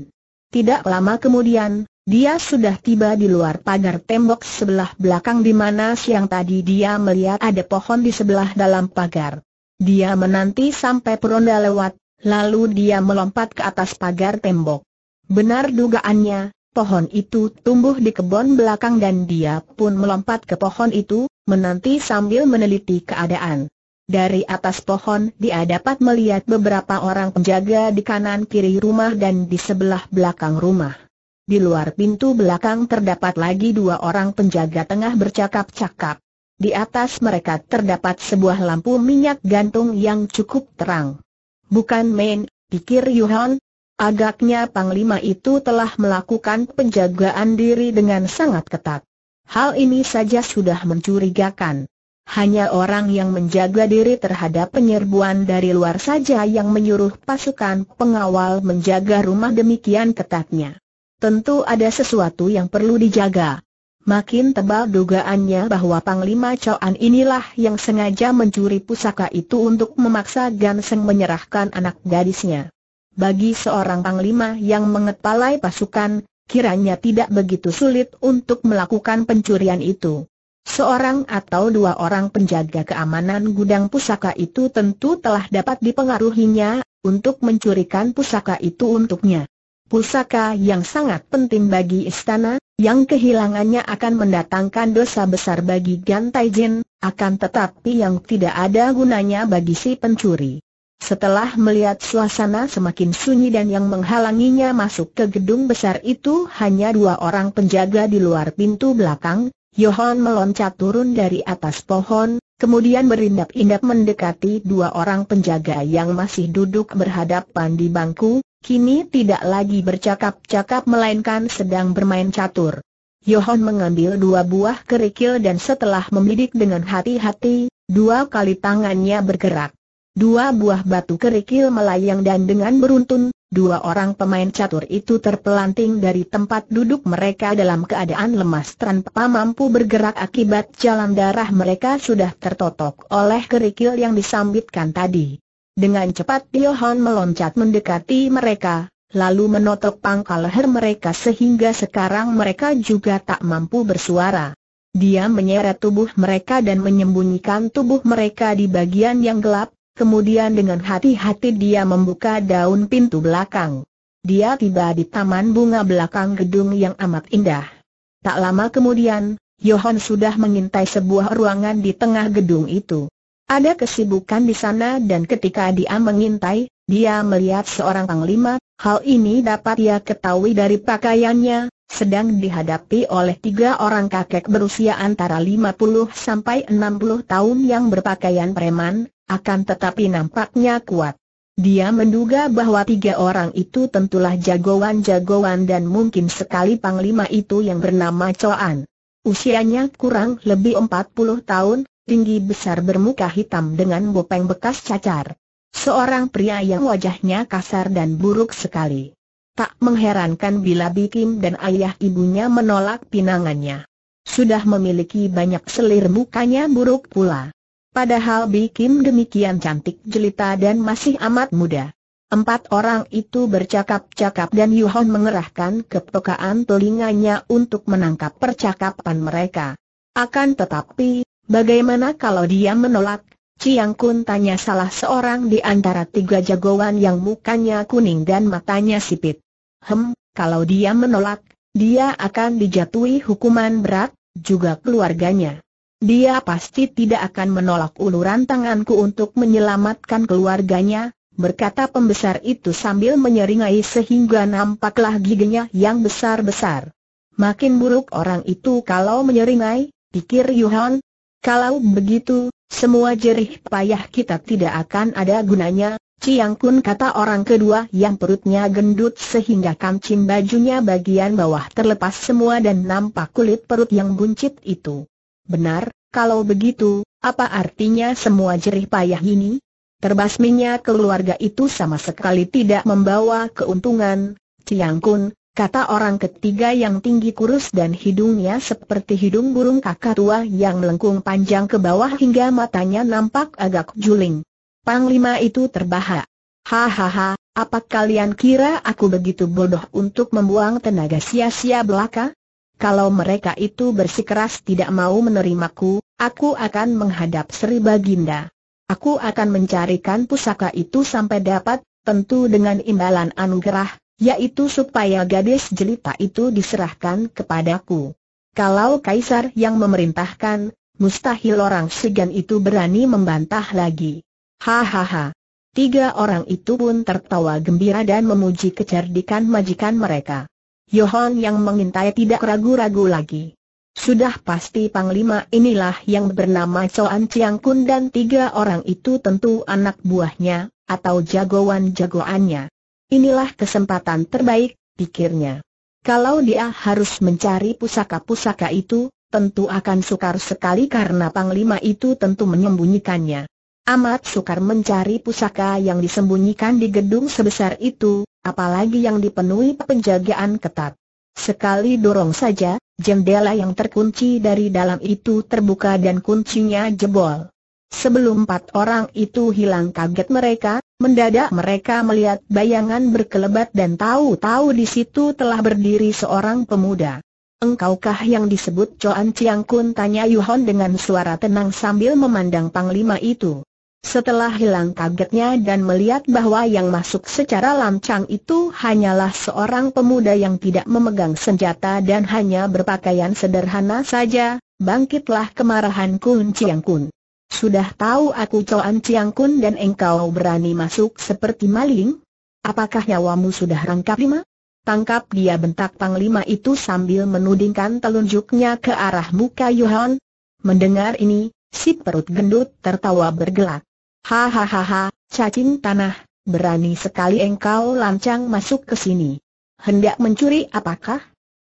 Tidak lama kemudian, dia sudah tiba di luar pagar tembok sebelah belakang di mana siang tadi dia melihat ada pohon di sebelah dalam pagar. Dia menanti sampai peronda lewat, lalu dia melompat ke atas pagar tembok. Benar dugaannya, pohon itu tumbuh di kebun belakang dan dia pun melompat ke pohon itu, menanti sambil meneliti keadaan. Dari atas pohon dia dapat melihat beberapa orang penjaga di kanan kiri rumah dan di sebelah belakang rumah. Di luar pintu belakang terdapat lagi dua orang penjaga tengah bercakap-cakap. Di atas mereka terdapat sebuah lampu minyak gantung yang cukup terang. Bukan main, pikir Yohon. Agaknya panglima itu telah melakukan penjagaan diri dengan sangat ketat. Hal ini saja sudah mencurigakan. Hanya orang yang menjaga diri terhadap penyerbuan dari luar saja yang menyuruh pasukan pengawal menjaga rumah demikian ketatnya. Tentu ada sesuatu yang perlu dijaga. Makin tebal dugaannya bahwa Panglima Chuan inilah yang sengaja mencuri pusaka itu untuk memaksa Gan Seng menyerahkan anak gadisnya. Bagi seorang panglima yang mengepalai pasukan, kiranya tidak begitu sulit untuk melakukan pencurian itu. Seorang atau dua orang penjaga keamanan gudang pusaka itu tentu telah dapat dipengaruhinya untuk mencurikan pusaka itu untuknya. Pusaka yang sangat penting bagi istana, yang kehilangannya akan mendatangkan dosa besar bagi Gan Taijin, akan tetapi yang tidak ada gunanya bagi si pencuri. Setelah melihat suasana semakin sunyi dan yang menghalanginya masuk ke gedung besar itu hanya dua orang penjaga di luar pintu belakang, Yohon meloncat turun dari atas pohon, kemudian berindap-indap mendekati dua orang penjaga yang masih duduk berhadapan di bangku. Kini tidak lagi bercakap-cakap melainkan sedang bermain catur. Yohon mengambil dua buah kerikil dan setelah membidik dengan hati-hati, dua kali tangannya bergerak. Dua buah batu kerikil melayang dan dengan beruntun, dua orang pemain catur itu terpelanting dari tempat duduk mereka dalam keadaan lemas tanpa mampu bergerak akibat jalan darah mereka sudah tertotok oleh kerikil yang disambitkan tadi. Dengan cepat Yohon meloncat mendekati mereka, lalu menotok pangkal leher mereka sehingga sekarang mereka juga tak mampu bersuara. Dia menyeret tubuh mereka dan menyembunyikan tubuh mereka di bagian yang gelap, kemudian dengan hati-hati dia membuka daun pintu belakang. Dia tiba di taman bunga belakang gedung yang amat indah. Tak lama kemudian, Yohon sudah mengintai sebuah ruangan di tengah gedung itu. Ada kesibukan di sana dan ketika dia mengintai, dia melihat seorang panglima, hal ini dapat dia ketahui dari pakaiannya, sedang dihadapi oleh tiga orang kakek berusia antara 50 sampai 60 tahun yang berpakaian preman, akan tetapi nampaknya kuat. Dia menduga bahwa tiga orang itu tentulah jagoan-jagoan dan mungkin sekali panglima itu yang bernama Coan. Usianya kurang lebih 40 tahun. Tinggi besar bermuka hitam dengan bopeng bekas cacar. Seorang pria yang wajahnya kasar dan buruk sekali. Tak mengherankan bila Bikim dan ayah ibunya menolak pinangannya. Sudah memiliki banyak selir mukanya buruk pula. Padahal Bikim demikian cantik jelita dan masih amat muda. Empat orang itu bercakap-cakap dan Yohon mengerahkan kepekaan telinganya untuk menangkap percakapan mereka. Akan tetapi, bagaimana kalau dia menolak? Chiang Kun tanya salah seorang di antara tiga jagoan yang mukanya kuning dan matanya sipit. Kalau dia menolak, dia akan dijatuhi hukuman berat, juga keluarganya. Dia pasti tidak akan menolak uluran tanganku untuk menyelamatkan keluarganya, berkata pembesar itu sambil menyeringai sehingga nampaklah giginya yang besar-besar. Makin buruk orang itu kalau menyeringai, pikir Yohon. Kalau begitu, semua jerih payah kita tidak akan ada gunanya, Chiang Kun kata orang kedua yang perutnya gendut sehingga kancing bajunya bagian bawah terlepas semua dan nampak kulit perut yang buncit itu. Benar, kalau begitu, apa artinya semua jerih payah ini? Terbasminya keluarga itu sama sekali tidak membawa keuntungan, Chiang Kun, kata orang ketiga yang tinggi kurus dan hidungnya seperti hidung burung kakak tua yang melengkung panjang ke bawah hingga matanya nampak agak juling. Panglima itu terbahak. Hahaha, apa kalian kira aku begitu bodoh untuk membuang tenaga sia-sia belaka? Kalau mereka itu bersikeras tidak mau menerimaku, aku akan menghadap Sri Baginda. Aku akan mencarikan pusaka itu sampai dapat, tentu dengan imbalan anugerah, yaitu supaya gadis jelita itu diserahkan kepadaku. Kalau kaisar yang memerintahkan, mustahil orang segan itu berani membantah lagi. Hahaha. Tiga orang itu pun tertawa gembira dan memuji kecerdikan majikan mereka. Yohon yang mengintai tidak ragu-ragu lagi. Sudah pasti panglima inilah yang bernama Coan Chiang Kun dan tiga orang itu tentu anak buahnya, atau jagoan-jagoannya. Inilah kesempatan terbaik, pikirnya. Kalau dia harus mencari pusaka-pusaka itu, tentu akan sukar sekali karena panglima itu tentu menyembunyikannya. Amat sukar mencari pusaka yang disembunyikan di gedung sebesar itu, apalagi yang dipenuhi penjagaan ketat. Sekali dorong saja, jendela yang terkunci dari dalam itu terbuka dan kuncinya jebol. Sebelum empat orang itu hilang kaget mereka, Mendadak mereka melihat bayangan berkelebat dan tahu-tahu di situ telah berdiri seorang pemuda. "Engkaukah yang disebut Coan Ciang Kun?" tanya Yuhon dengan suara tenang sambil memandang panglima itu. Setelah hilang kagetnya dan melihat bahwa yang masuk secara lancang itu hanyalah seorang pemuda yang tidak memegang senjata dan hanya berpakaian sederhana saja, bangkitlah kemarahan Kun Ciang Kun. "Sudah tahu aku Coan Ciang Kun dan engkau berani masuk seperti maling? Apakah nyawamu sudah rangkap lima? Tangkap dia!" bentak panglima itu sambil menudingkan telunjuknya ke arah muka Yuhon. Mendengar ini, si perut gendut tertawa bergelak. "Hahaha, cacing tanah, berani sekali engkau lancang masuk ke sini. Hendak mencuri apakah?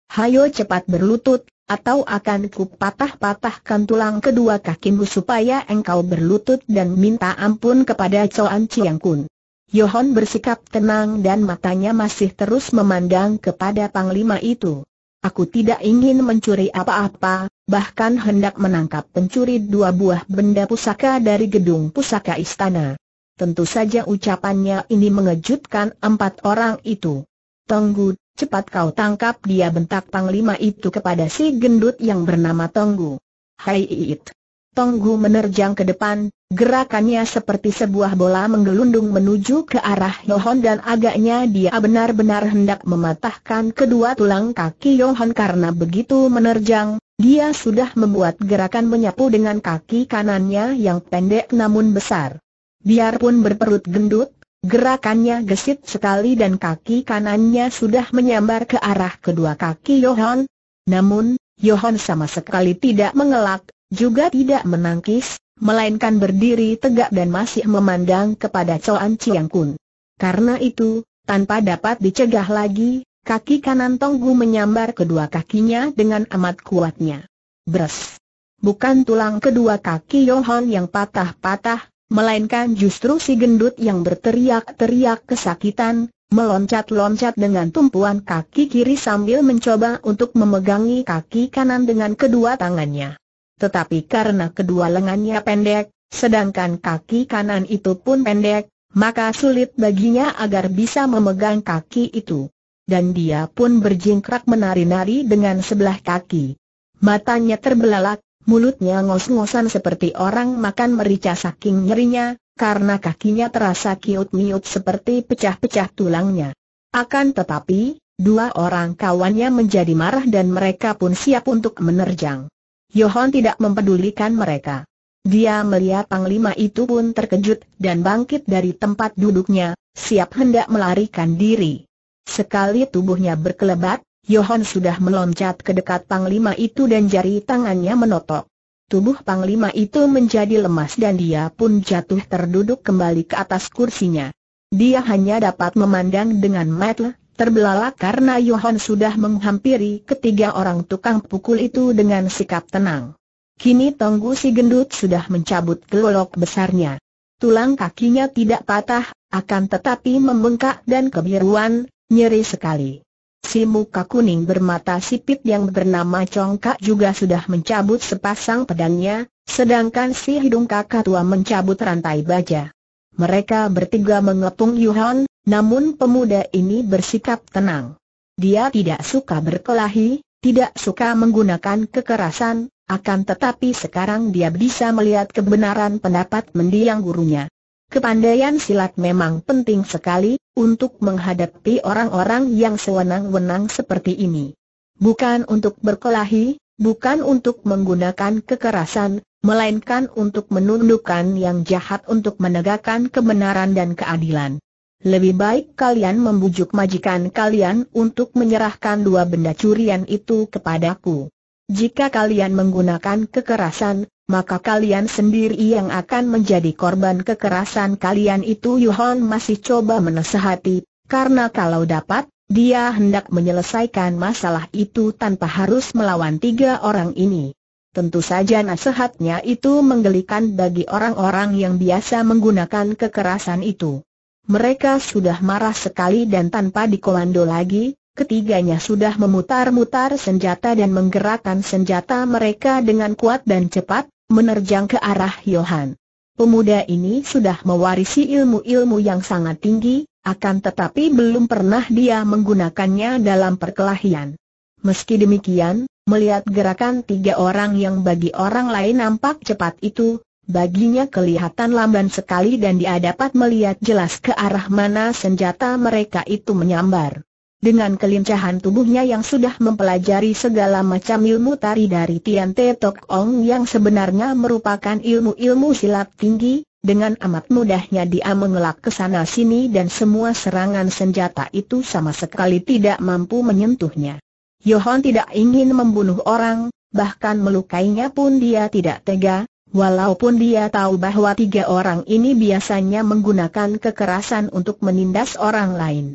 Hayo cepat berlutut, atau akan ku patah-patahkan tulang kedua kakimu supaya engkau berlutut dan minta ampun kepada Coan Ciang Kun." Yuhon bersikap tenang dan matanya masih terus memandang kepada panglima itu. "Aku tidak ingin mencuri apa-apa, bahkan hendak menangkap pencuri dua buah benda pusaka dari gedung pusaka istana." Tentu saja ucapannya ini mengejutkan empat orang itu. "Tonggu, cepat kau tangkap dia!" bentak panglima itu kepada si gendut yang bernama Tonggu. "Haiit!" Tonggu menerjang ke depan, gerakannya seperti sebuah bola menggelundung menuju ke arah Yuhon dan agaknya dia benar-benar hendak mematahkan kedua tulang kaki Yuhon. Karena begitu menerjang, dia sudah membuat gerakan menyapu dengan kaki kanannya yang pendek namun besar. Biarpun berperut gendut, gerakannya gesit sekali dan kaki kanannya sudah menyambar ke arah kedua kaki Yuhon. Namun, Yuhon sama sekali tidak mengelak, juga tidak menangkis, melainkan berdiri tegak dan masih memandang kepada Coan Ciang Kun. Karena itu, tanpa dapat dicegah lagi, kaki kanan Tonggu menyambar kedua kakinya dengan amat kuatnya. Bres! Bukan tulang kedua kaki Yuhon yang patah-patah, melainkan justru si gendut yang berteriak-teriak kesakitan, meloncat-loncat dengan tumpuan kaki kiri sambil mencoba untuk memegangi kaki kanan dengan kedua tangannya. Tetapi karena kedua lengannya pendek, sedangkan kaki kanan itu pun pendek, maka sulit baginya agar bisa memegang kaki itu. Dan dia pun berjingkrak menari-nari dengan sebelah kaki. Matanya terbelalak, mulutnya ngos-ngosan seperti orang makan merica saking nyerinya, karena kakinya terasa kiut-miut seperti pecah-pecah tulangnya. Akan tetapi, dua orang kawannya menjadi marah dan mereka pun siap untuk menerjang. Yuhon tidak mempedulikan mereka. Dia melihat panglima itu pun terkejut dan bangkit dari tempat duduknya, siap hendak melarikan diri. Sekali tubuhnya berkelebat, Yuhon sudah meloncat ke dekat panglima itu dan jari tangannya menotok. Tubuh panglima itu menjadi lemas dan dia pun jatuh terduduk kembali ke atas kursinya. Dia hanya dapat memandang dengan mata terbelalak karena Yuhon sudah menghampiri ketiga orang tukang pukul itu dengan sikap tenang. Kini Tonggu si gendut sudah mencabut kelolok besarnya. Tulang kakinya tidak patah, akan tetapi membengkak dan kebiruan, nyeri sekali. Si muka kuning bermata sipit yang bernama Congkak juga sudah mencabut sepasang pedangnya, sedangkan si hidung kakak tua mencabut rantai baja. Mereka bertiga mengepung Yuhon. Namun pemuda ini bersikap tenang. Dia tidak suka berkelahi, tidak suka menggunakan kekerasan, akan tetapi sekarang dia bisa melihat kebenaran pendapat mendiang gurunya. Kepandaian silat memang penting sekali untuk menghadapi orang-orang yang sewenang-wenang seperti ini. Bukan untuk berkelahi, bukan untuk menggunakan kekerasan, melainkan untuk menundukkan yang jahat untuk menegakkan kebenaran dan keadilan. Lebih baik kalian membujuk majikan kalian untuk menyerahkan dua benda curian itu kepadaku. Jika kalian menggunakan kekerasan, maka kalian sendiri yang akan menjadi korban kekerasan kalian itu. Yuhon masih coba menasihati, karena kalau dapat, dia hendak menyelesaikan masalah itu tanpa harus melawan tiga orang ini. Tentu saja nasihatnya itu menggelikan bagi orang-orang yang biasa menggunakan kekerasan itu. Mereka sudah marah sekali dan tanpa dikomando lagi, ketiganya sudah memutar-mutar senjata dan menggerakkan senjata mereka dengan kuat dan cepat, menerjang ke arah Yuhon. Pemuda ini sudah mewarisi ilmu-ilmu yang sangat tinggi, akan tetapi belum pernah dia menggunakannya dalam perkelahian. Meski demikian, melihat gerakan tiga orang yang bagi orang lain nampak cepat itu, baginya kelihatan lamban sekali dan dia dapat melihat jelas ke arah mana senjata mereka itu menyambar. Dengan kelincahan tubuhnya yang sudah mempelajari segala macam ilmu tari dari Tian Te Tok Ong yang sebenarnya merupakan ilmu-ilmu silat tinggi, dengan amat mudahnya dia mengelak ke sana sini dan semua serangan senjata itu sama sekali tidak mampu menyentuhnya. Yohon tidak ingin membunuh orang, bahkan melukainya pun dia tidak tega, walaupun dia tahu bahwa tiga orang ini biasanya menggunakan kekerasan untuk menindas orang lain.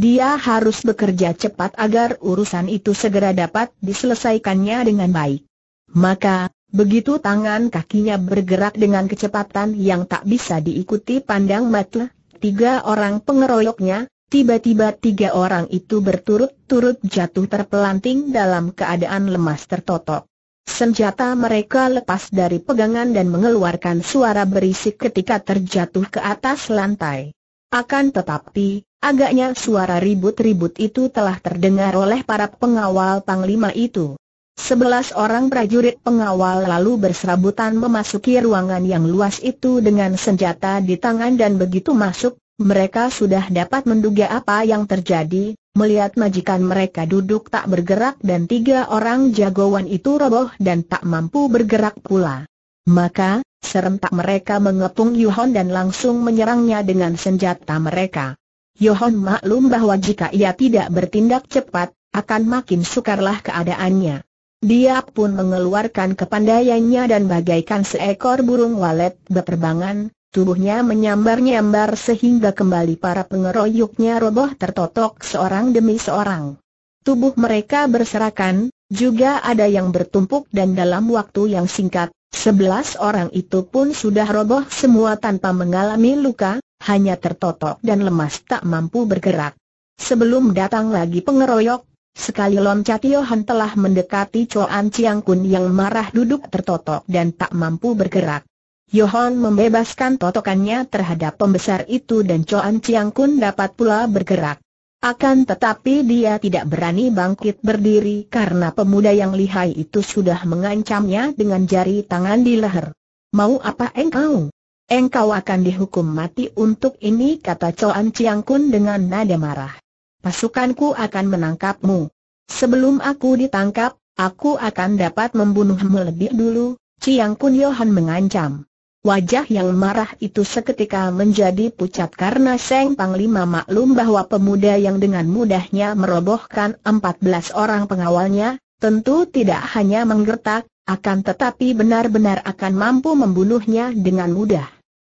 Dia harus bekerja cepat agar urusan itu segera dapat diselesaikannya dengan baik. Maka, begitu tangan kakinya bergerak dengan kecepatan yang tak bisa diikuti pandang mata, tiga orang pengeroyoknya, tiba-tiba tiga orang itu berturut-turut jatuh terpelanting dalam keadaan lemas tertotok. Senjata mereka lepas dari pegangan dan mengeluarkan suara berisik ketika terjatuh ke atas lantai. Akan tetapi, agaknya suara ribut-ribut itu telah terdengar oleh para pengawal panglima itu. 11 orang prajurit pengawal lalu berserabutan memasuki ruangan yang luas itu dengan senjata di tangan dan begitu masuk, mereka sudah dapat menduga apa yang terjadi, melihat majikan mereka duduk tak bergerak dan tiga orang jagoan itu roboh dan tak mampu bergerak pula. Maka, serentak mereka mengepung Yohon dan langsung menyerangnya dengan senjata mereka. Yohon maklum bahwa jika ia tidak bertindak cepat, akan makin sukarlah keadaannya. Dia pun mengeluarkan kepandaiannya dan bagaikan seekor burung walet berterbangan, tubuhnya menyambar-nyambar sehingga kembali para pengeroyoknya roboh tertotok seorang demi seorang. Tubuh mereka berserakan, juga ada yang bertumpuk dan dalam waktu yang singkat, 11 orang itu pun sudah roboh semua tanpa mengalami luka. Hanya tertotok dan lemas tak mampu bergerak. Sebelum datang lagi pengeroyok, sekali loncat Yohon telah mendekati Coan Chiang Kun yang marah duduk tertotok dan tak mampu bergerak. Yohon membebaskan totokannya terhadap pembesar itu dan Coan Chiang Kun dapat pula bergerak. Akan tetapi dia tidak berani bangkit berdiri karena pemuda yang lihai itu sudah mengancamnya dengan jari tangan di leher. "Mau apa engkau? Engkau akan dihukum mati untuk ini," kata Coan Chiang Kun dengan nada marah. "Pasukanku akan menangkapmu. Sebelum aku ditangkap, aku akan dapat membunuhmu lebih dulu," Chiang Kun Yohon mengancam. Wajah yang marah itu seketika menjadi pucat karena Seng Panglima maklum bahwa pemuda yang dengan mudahnya merobohkan 14 orang pengawalnya, tentu tidak hanya menggertak, akan tetapi benar-benar akan mampu membunuhnya dengan mudah.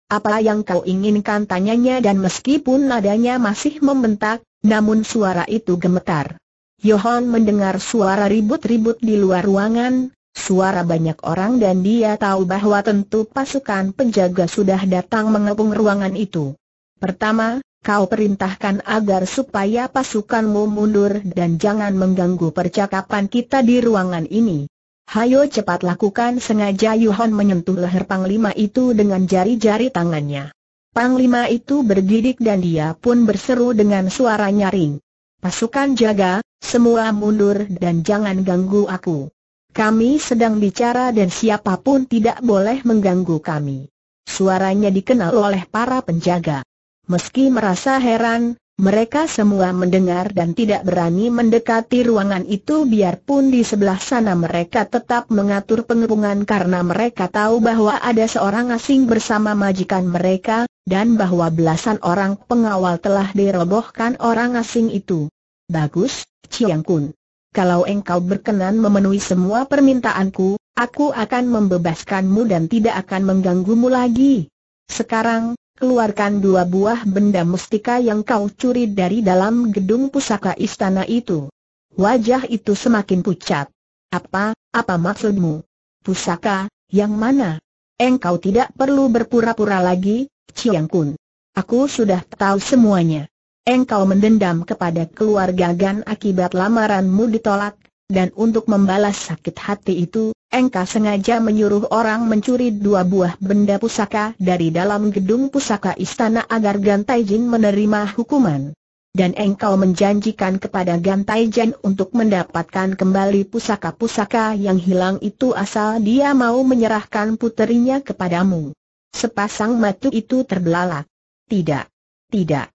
"Apa yang kau inginkan?" tanyanya dan meskipun nadanya masih membentak, namun suara itu gemetar. Yohon mendengar suara ribut-ribut di luar ruangan, suara banyak orang dan dia tahu bahwa tentu pasukan penjaga sudah datang mengepung ruangan itu. "Pertama, kau perintahkan agar supaya pasukanmu mundur dan jangan mengganggu percakapan kita di ruangan ini. Hayo cepat lakukan!" Sengaja Yohon menyentuh leher Panglima itu dengan jari-jari tangannya. Panglima itu bergidik dan dia pun berseru dengan suara nyaring. "Pasukan jaga, semua mundur dan jangan ganggu aku. Kami sedang bicara dan siapapun tidak boleh mengganggu kami." Suaranya dikenal oleh para penjaga. Meski merasa heran, mereka semua mendengar dan tidak berani mendekati ruangan itu biarpun di sebelah sana mereka tetap mengatur pengepungan karena mereka tahu bahwa ada seorang asing bersama majikan mereka, dan bahwa belasan orang pengawal telah dirobohkan orang asing itu. "Bagus, Chiang Kun. Kalau engkau berkenan memenuhi semua permintaanku, aku akan membebaskanmu dan tidak akan mengganggumu lagi. Sekarang, keluarkan 2 buah benda mustika yang kau curi dari dalam gedung pusaka istana itu." Wajah itu semakin pucat. Apa maksudmu? "Pusaka, yang mana?" "Engkau tidak perlu berpura-pura lagi, Chiang Kun. Aku sudah tahu semuanya. Engkau mendendam kepada keluarga Gan akibat lamaranmu ditolak, dan untuk membalas sakit hati itu, engkau sengaja menyuruh orang mencuri 2 buah benda pusaka dari dalam gedung pusaka istana agar Gantai Jin menerima hukuman. Dan engkau menjanjikan kepada Gantai Jin untuk mendapatkan kembali pusaka-pusaka yang hilang itu asal dia mau menyerahkan puterinya kepadamu. Sepasang mata itu terbelalak. Tidak. Tidak.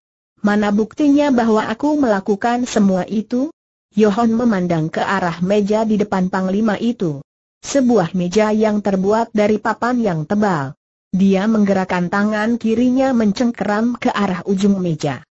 Mana buktinya bahwa aku melakukan semua itu? Yohon memandang ke arah meja di depan panglima itu. Sebuah meja yang terbuat dari papan yang tebal. Dia menggerakkan tangan kirinya mencengkeram ke arah ujung meja.